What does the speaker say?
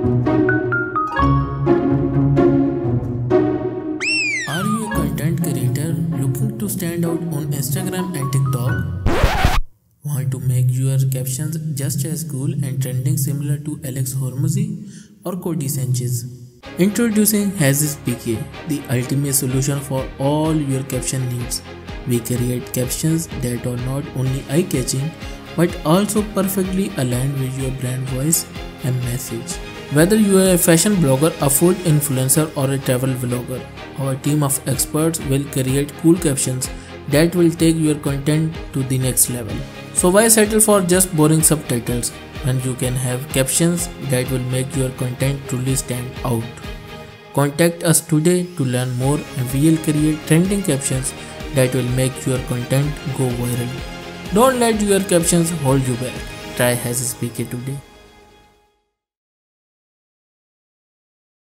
Are you a content creator looking to stand out on Instagram and TikTok? Want to make your captions just as cool and trending similar to Alex Hormozi or Cody Sanchez? Introducing HAZS.PK, the ultimate solution for all your caption needs. We create captions that are not only eye-catching but also perfectly aligned with your brand voice and message. Whether you are a fashion blogger, a food influencer or a travel vlogger, our team of experts will create cool captions that will take your content to the next level. So why settle for just boring subtitles when you can have captions that will make your content truly stand out? Contact us today to learn more and we will create trending captions that will make your content go viral. Don't let your captions hold you back. Try HAZS.PK today.